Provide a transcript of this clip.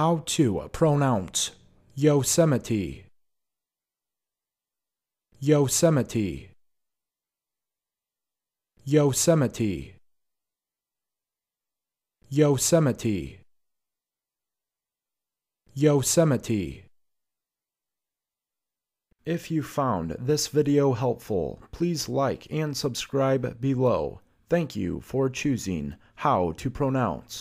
How to pronounce Yosemite. Yosemite. Yosemite. Yosemite. Yosemite. If you found this video helpful, please like and subscribe below. Thank you for choosing How to Pronounce.